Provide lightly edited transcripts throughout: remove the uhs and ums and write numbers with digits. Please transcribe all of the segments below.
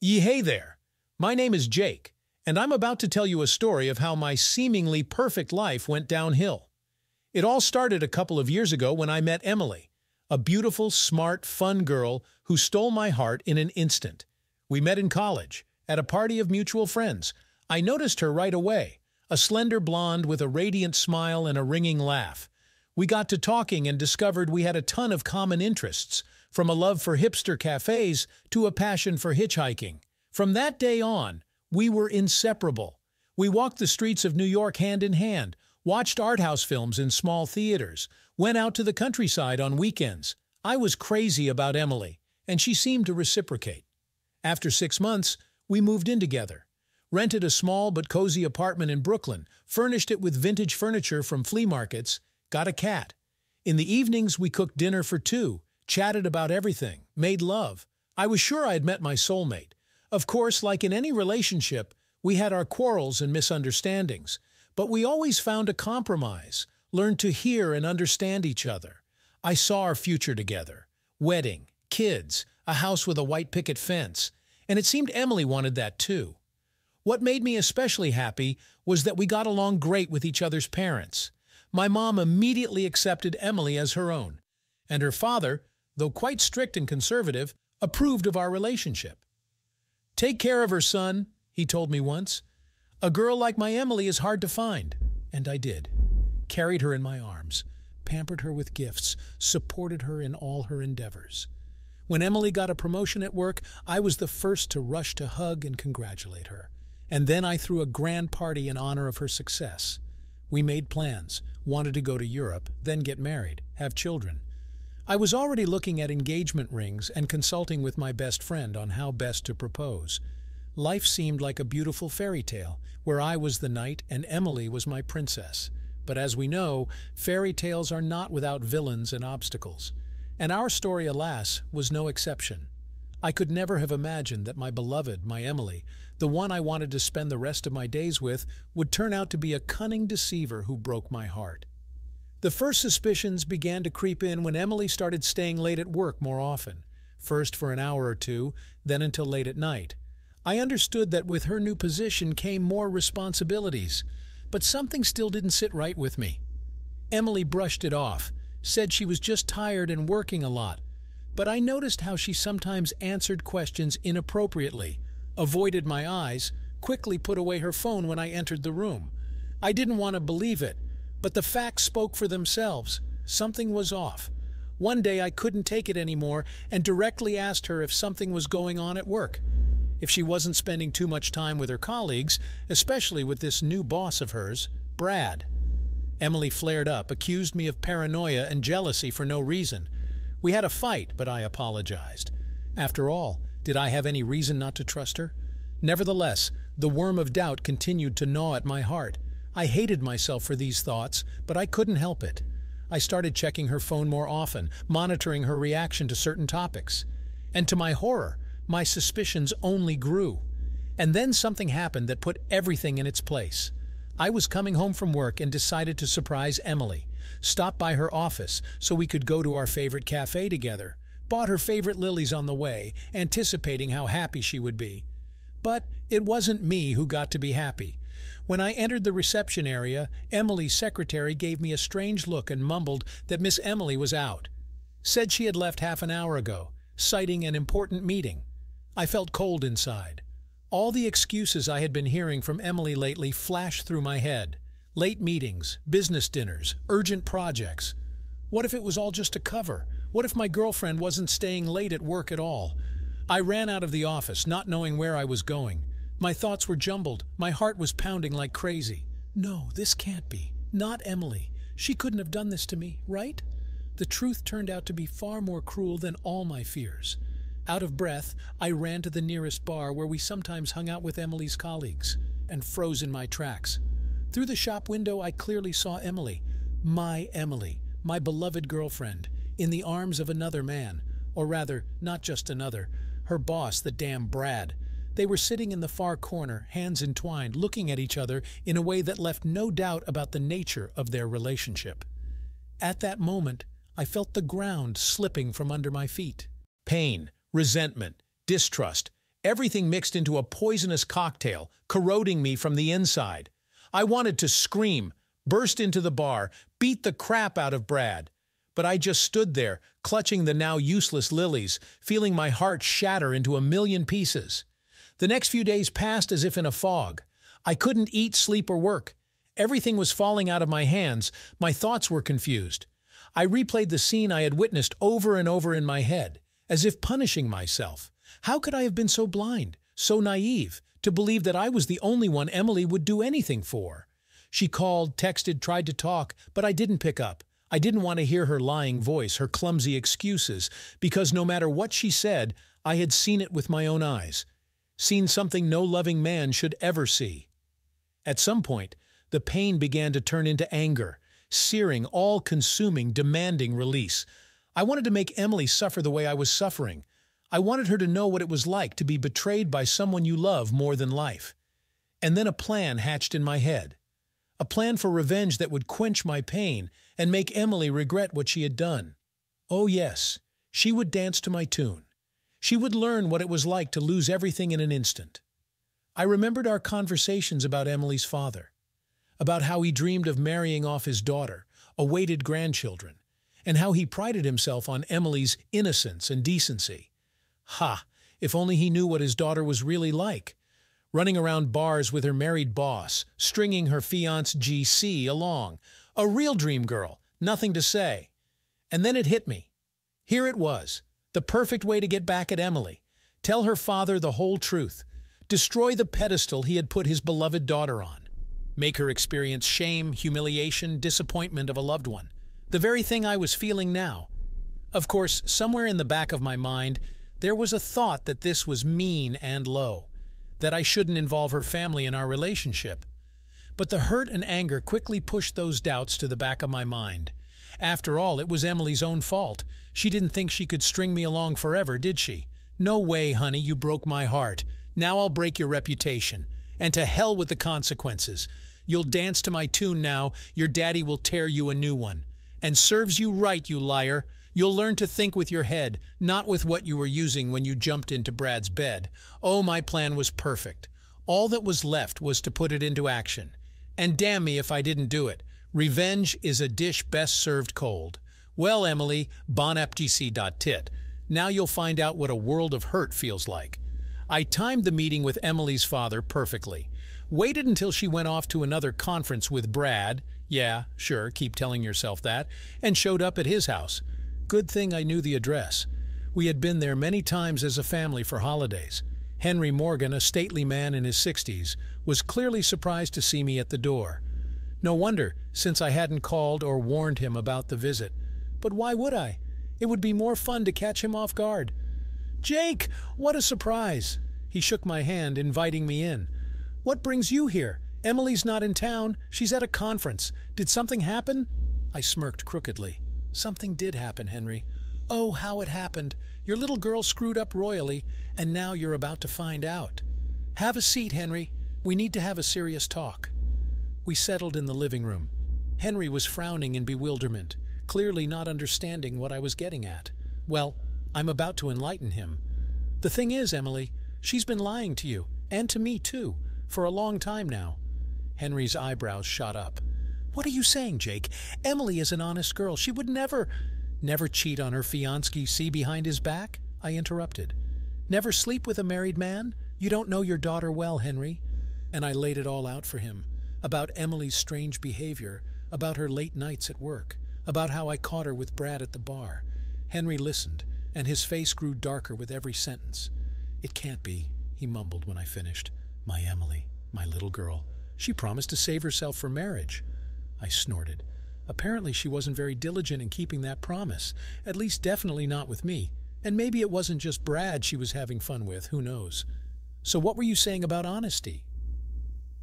Hey there, my name is Jake, and I'm about to tell you a story of how my seemingly perfect life went downhill. It all started a couple of years ago when I met Emily, a beautiful, smart, fun girl who stole my heart in an instant. We met in college, at a party of mutual friends. I noticed her right away, a slender blonde with a radiant smile and a ringing laugh. We got to talking and discovered we had a ton of common interests, from a love for hipster cafes to a passion for hitchhiking. From that day on, we were inseparable. We walked the streets of New York hand in hand, watched art house films in small theaters, went out to the countryside on weekends. I was crazy about Emily, and she seemed to reciprocate. After 6 months, we moved in together, rented a small but cozy apartment in Brooklyn, furnished it with vintage furniture from flea markets, got a cat. In the evenings, we cooked dinner for two, chatted about everything, made love. I was sure I had met my soulmate. Of course, like in any relationship, we had our quarrels and misunderstandings, but we always found a compromise, learned to hear and understand each other. I saw our future together, wedding, kids, a house with a white picket fence, and it seemed Emily wanted that too. What made me especially happy was that we got along great with each other's parents. My mom immediately accepted Emily as her own, and her father, though quite strict and conservative, approved of our relationship. "Take care of her, son," he told me once. "A girl like my Emily is hard to find." And I did. Carried her in my arms, pampered her with gifts, supported her in all her endeavors. When Emily got a promotion at work, I was the first to rush to hug and congratulate her. And then I threw a grand party in honor of her success. We made plans, wanted to go to Europe, then get married, have children. I was already looking at engagement rings and consulting with my best friend on how best to propose. Life seemed like a beautiful fairy tale, where I was the knight and Emily was my princess. But as we know, fairy tales are not without villains and obstacles. And our story, alas, was no exception. I could never have imagined that my beloved, my Emily, the one I wanted to spend the rest of my days with, would turn out to be a cunning deceiver who broke my heart. The first suspicions began to creep in when Emily started staying late at work more often, first for an hour or two, then until late at night. I understood that with her new position came more responsibilities, but something still didn't sit right with me. Emily brushed it off, said she was just tired and working a lot, but I noticed how she sometimes answered questions inappropriately, avoided my eyes, quickly put away her phone when I entered the room. I didn't want to believe it, but the facts spoke for themselves. Something was off. One day I couldn't take it anymore and directly asked her if something was going on at work, if she wasn't spending too much time with her colleagues, especially with this new boss of hers, Brad. Emily flared up, accused me of paranoia and jealousy for no reason. We had a fight, but I apologized. After all, did I have any reason not to trust her? Nevertheless, the worm of doubt continued to gnaw at my heart. I hated myself for these thoughts, but I couldn't help it. I started checking her phone more often, monitoring her reaction to certain topics. And to my horror, my suspicions only grew. And then something happened that put everything in its place. I was coming home from work and decided to surprise Emily, stopped by her office so we could go to our favorite cafe together, bought her favorite lilies on the way, anticipating how happy she would be. But it wasn't me who got to be happy. When I entered the reception area, Emily's secretary gave me a strange look and mumbled that Miss Emily was out. Said she had left half an hour ago, citing an important meeting. I felt cold inside. All the excuses I had been hearing from Emily lately flashed through my head. Late meetings, business dinners, urgent projects. What if it was all just a cover? What if my girlfriend wasn't staying late at work at all? I ran out of the office, not knowing where I was going. My thoughts were jumbled. My heart was pounding like crazy. No, this can't be. Not Emily. She couldn't have done this to me, right? The truth turned out to be far more cruel than all my fears. Out of breath, I ran to the nearest bar where we sometimes hung out with Emily's colleagues and froze in my tracks. Through the shop window, I clearly saw Emily, my beloved girlfriend, in the arms of another man, or rather, not just another, her boss, the damn Brad. They were sitting in the far corner, hands entwined, looking at each other in a way that left no doubt about the nature of their relationship. At that moment, I felt the ground slipping from under my feet. Pain, resentment, distrust, everything mixed into a poisonous cocktail, corroding me from the inside. I wanted to scream, burst into the bar, beat the crap out of Brad. But I just stood there, clutching the now useless lilies, feeling my heart shatter into a million pieces. The next few days passed as if in a fog. I couldn't eat, sleep, or work. Everything was falling out of my hands. My thoughts were confused. I replayed the scene I had witnessed over and over in my head, as if punishing myself. How could I have been so blind, so naive, to believe that I was the only one Emily would do anything for? She called, texted, tried to talk, but I didn't pick up. I didn't want to hear her lying voice, her clumsy excuses, because no matter what she said, I had seen it with my own eyes, seen something no loving man should ever see. At some point, the pain began to turn into anger, searing, all-consuming, demanding release. I wanted to make Emily suffer the way I was suffering. I wanted her to know what it was like to be betrayed by someone you love more than life. And then a plan hatched in my head. A plan for revenge that would quench my pain and make Emily regret what she had done. Oh yes, she would dance to my tune. She would learn what it was like to lose everything in an instant. I remembered our conversations about Emily's father, about how he dreamed of marrying off his daughter, awaited grandchildren, and how he prided himself on Emily's innocence and decency. Ha! If only he knew what his daughter was really like, running around bars with her married boss, stringing her fiancé GC along. A real dream girl, nothing to say. And then it hit me. Here it was, the perfect way to get back at Emily, tell her father the whole truth, destroy the pedestal he had put his beloved daughter on, make her experience shame, humiliation, disappointment of a loved one, the very thing I was feeling now. Of course, somewhere in the back of my mind, there was a thought that this was mean and low, that I shouldn't involve her family in our relationship. But the hurt and anger quickly pushed those doubts to the back of my mind. After all, it was Emily's own fault. She didn't think she could string me along forever, did she? No way, honey, you broke my heart. Now I'll break your reputation. And to hell with the consequences. You'll dance to my tune now. Your daddy will tear you a new one. And serves you right, you liar. You'll learn to think with your head, not with what you were using when you jumped into Brad's bed. Oh, my plan was perfect. All that was left was to put it into action. And damn me if I didn't do it. Revenge is a dish best served cold. Well, Emily, bon appétit. Now you'll find out what a world of hurt feels like. I timed the meeting with Emily's father perfectly. Waited until she went off to another conference with Brad. Yeah, sure, keep telling yourself that. And showed up at his house. Good thing I knew the address. We had been there many times as a family for holidays. Henry Morgan, a stately man in his 60s, was clearly surprised to see me at the door. No wonder, since I hadn't called or warned him about the visit. But why would I? It would be more fun to catch him off guard. "Jake, what a surprise!" He shook my hand, inviting me in. "What brings you here? Emily's not in town. She's at a conference. Did something happen?" I smirked crookedly. "Something did happen, Henry. Oh, how it happened. Your little girl screwed up royally, and now you're about to find out. Have a seat, Henry. We need to have a serious talk." We settled in the living room. Henry was frowning in bewilderment, clearly not understanding what I was getting at. Well, I'm about to enlighten him. "The thing is, Emily, she's been lying to you, and to me too, for a long time now." Henry's eyebrows shot up. "What are you saying, Jake? Emily is an honest girl. She would never cheat on her fiancé, see behind his back?" I interrupted. "Never sleep with a married man? You don't know your daughter well, Henry." And I laid it all out for him, about Emily's strange behavior, about her late nights at work, about how I caught her with Brad at the bar. Henry listened, and his face grew darker with every sentence. "It can't be," he mumbled when I finished. "My Emily, my little girl, she promised to save herself for marriage." I snorted. Apparently she wasn't very diligent in keeping that promise, at least definitely not with me. And maybe it wasn't just Brad she was having fun with, who knows. "So what were you saying about honesty?"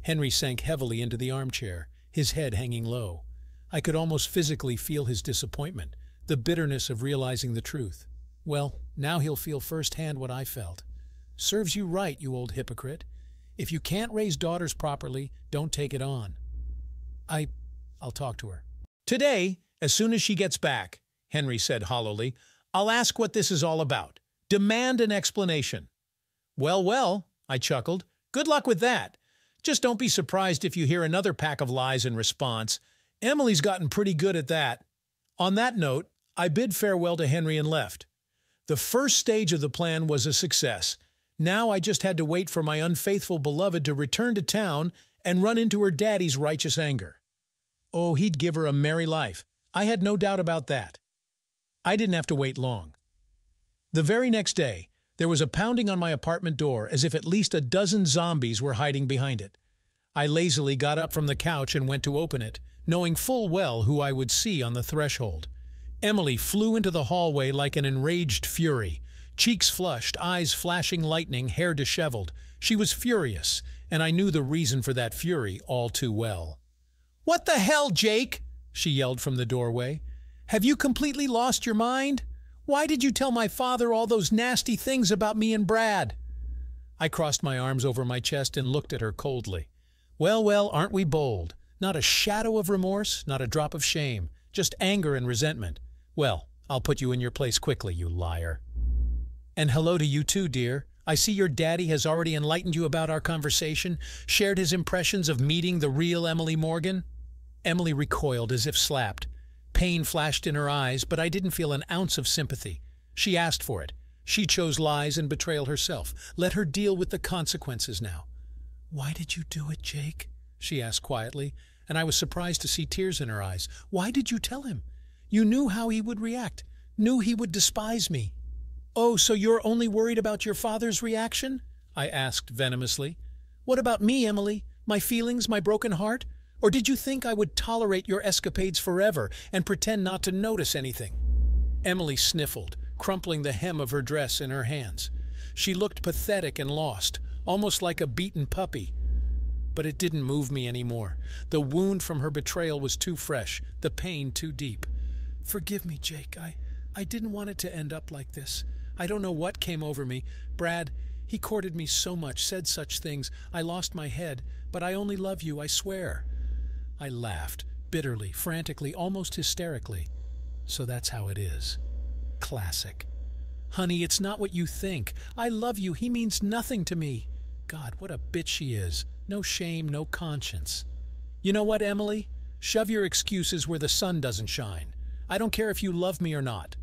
Henry sank heavily into the armchair, his head hanging low. I could almost physically feel his disappointment, the bitterness of realizing the truth. Well, now he'll feel firsthand what I felt. "Serves you right, you old hypocrite. If you can't raise daughters properly, don't take it on." I'll talk to her. "Today, as soon as she gets back," Henry said hollowly, "I'll ask what this is all about. Demand an explanation." Well, well, I chuckled. Good luck with that. Just don't be surprised if you hear another pack of lies in response. Emily's gotten pretty good at that. On that note, I bid farewell to Henry and left. The first stage of the plan was a success. Now I just had to wait for my unfaithful beloved to return to town and run into her daddy's righteous anger. Oh, he'd give her a merry life. I had no doubt about that. I didn't have to wait long. The very next day, there was a pounding on my apartment door as if at least a dozen zombies were hiding behind it. I lazily got up from the couch and went to open it, knowing full well who I would see on the threshold. Emily flew into the hallway like an enraged fury. Cheeks flushed, eyes flashing lightning, hair disheveled. She was furious, and I knew the reason for that fury all too well. "What the hell, Jake?" she yelled from the doorway. "Have you completely lost your mind? Why did you tell my father all those nasty things about me and Brad?" I crossed my arms over my chest and looked at her coldly. Well, well, aren't we bold? Not a shadow of remorse, not a drop of shame, just anger and resentment. Well, I'll put you in your place quickly, you liar. And hello to you too, dear. I see your daddy has already enlightened you about our conversation, shared his impressions of meeting the real Emily Morgan. Emily recoiled as if slapped. Pain flashed in her eyes, but I didn't feel an ounce of sympathy. She asked for it. She chose lies and betrayal herself. Let her deal with the consequences now. "Why did you do it, Jake?" she asked quietly, and I was surprised to see tears in her eyes. "Why did you tell him? You knew how he would react, knew he would despise me." "Oh, so you're only worried about your father's reaction?" I asked venomously. "What about me, Emily? My feelings, my broken heart? Or did you think I would tolerate your escapades forever and pretend not to notice anything?" Emily sniffled, crumpling the hem of her dress in her hands. She looked pathetic and lost, almost like a beaten puppy. But it didn't move me anymore. The wound from her betrayal was too fresh, the pain too deep. "Forgive me, Jake. I didn't want it to end up like this. I don't know what came over me. Brad, he courted me so much, said such things. I lost my head, but I only love you, I swear." I laughed, bitterly, frantically, almost hysterically. "So that's how it is. Classic. Honey, it's not what you think. I love you. He means nothing to me." God, what a bitch she is. No shame, no conscience. "You know what, Emily? Shove your excuses where the sun doesn't shine. I don't care if you love me or not.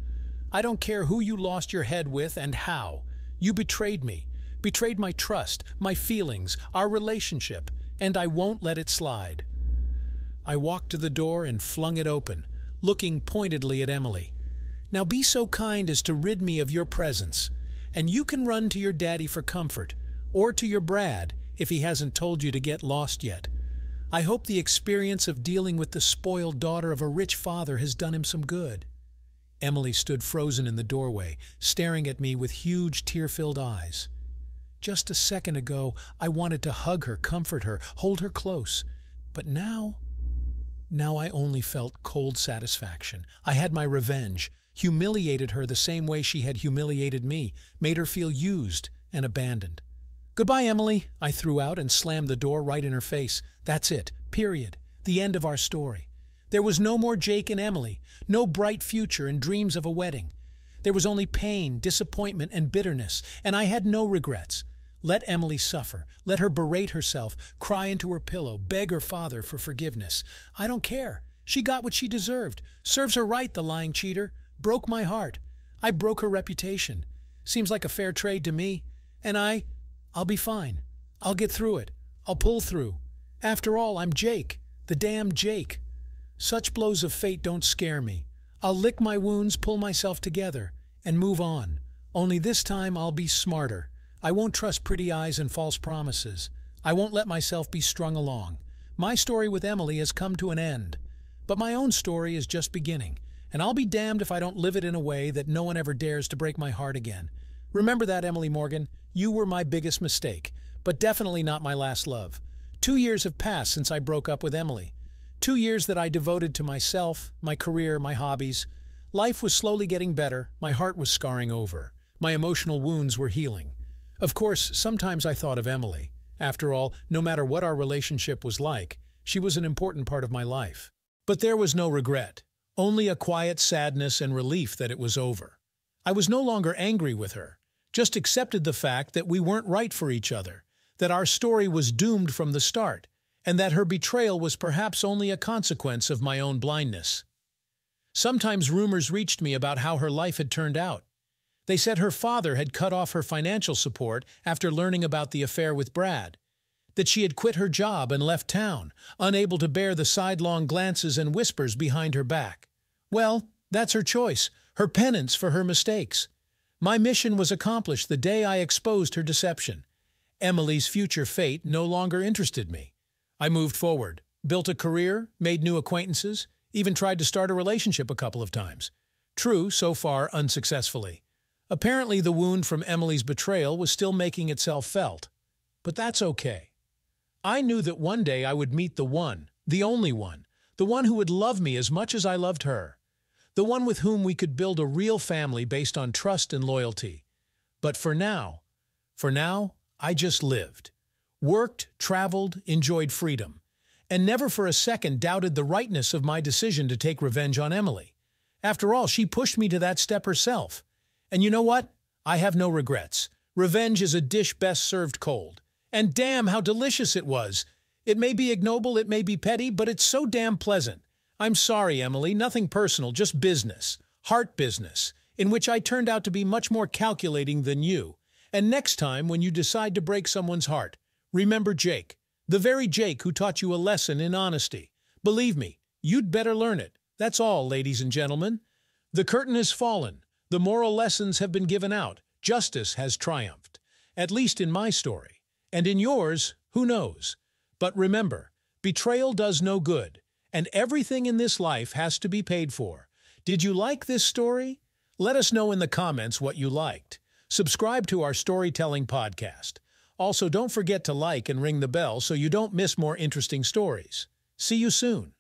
I don't care who you lost your head with and how. You betrayed me. Betrayed my trust, my feelings, our relationship, and I won't let it slide." I walked to the door and flung it open, looking pointedly at Emily. "Now be so kind as to rid me of your presence, and you can run to your daddy for comfort, or to your Brad if he hasn't told you to get lost yet. I hope the experience of dealing with the spoiled daughter of a rich father has done him some good." Emily stood frozen in the doorway, staring at me with huge tear-filled eyes. Just a second ago, I wanted to hug her, comfort her, hold her close, but now... Now I only felt cold satisfaction. I had my revenge, humiliated her the same way she had humiliated me, made her feel used and abandoned. "Goodbye, Emily," I threw out and slammed the door right in her face. That's it, period, the end of our story. There was no more Jake and Emily, no bright future and dreams of a wedding. There was only pain, disappointment, and bitterness, and I had no regrets. Let Emily suffer. Let her berate herself, cry into her pillow, beg her father for forgiveness. I don't care. She got what she deserved. Serves her right, the lying cheater. Broke my heart. I broke her reputation. Seems like a fair trade to me. And I'll be fine. I'll get through it. I'll pull through. After all, I'm Jake. The damn Jake. Such blows of fate don't scare me. I'll lick my wounds, pull myself together, and move on. Only this time I'll be smarter. I won't trust pretty eyes and false promises. I won't let myself be strung along. My story with Emily has come to an end, but my own story is just beginning, and I'll be damned if I don't live it in a way that no one ever dares to break my heart again. Remember that, Emily Morgan. You were my biggest mistake, but definitely not my last love. 2 years have passed since I broke up with Emily. 2 years that I devoted to myself, my career, my hobbies. Life was slowly getting better. My heart was scarring over. My emotional wounds were healing. Of course, sometimes I thought of Emily. After all, no matter what our relationship was like, she was an important part of my life. But there was no regret, only a quiet sadness and relief that it was over. I was no longer angry with her. just accepted the fact that we weren't right for each other, that our story was doomed from the start, and that her betrayal was perhaps only a consequence of my own blindness. Sometimes rumors reached me about how her life had turned out. They said her father had cut off her financial support after learning about the affair with Brad, that she had quit her job and left town, unable to bear the sidelong glances and whispers behind her back. Well, that's her choice, her penance for her mistakes. My mission was accomplished the day I exposed her deception. Emily's future fate no longer interested me. I moved forward, built a career, made new acquaintances, even tried to start a relationship a couple of times. True, so far, unsuccessfully. Apparently, the wound from Emily's betrayal was still making itself felt. But that's okay. I knew that one day I would meet the one, the only one, the one who would love me as much as I loved her, the one with whom we could build a real family based on trust and loyalty. But for now, I just lived. Worked, traveled, enjoyed freedom, and never for a second doubted the rightness of my decision to take revenge on Emily. After all, she pushed me to that step herself. And you know what? I have no regrets. Revenge is a dish best served cold. And damn how delicious it was. It may be ignoble, it may be petty, but it's so damn pleasant. I'm sorry, Emily, nothing personal, just business, heart business, in which I turned out to be much more calculating than you. And next time, when you decide to break someone's heart, remember Jake, the very Jake who taught you a lesson in honesty. Believe me, you'd better learn it. That's all, ladies and gentlemen. The curtain has fallen. The moral lessons have been given out. Justice has triumphed, at least in my story. And in yours, who knows? But remember, betrayal does no good, and everything in this life has to be paid for. Did you like this story? Let us know in the comments what you liked. Subscribe to our storytelling podcast. Also, don't forget to like and ring the bell so you don't miss more interesting stories. See you soon.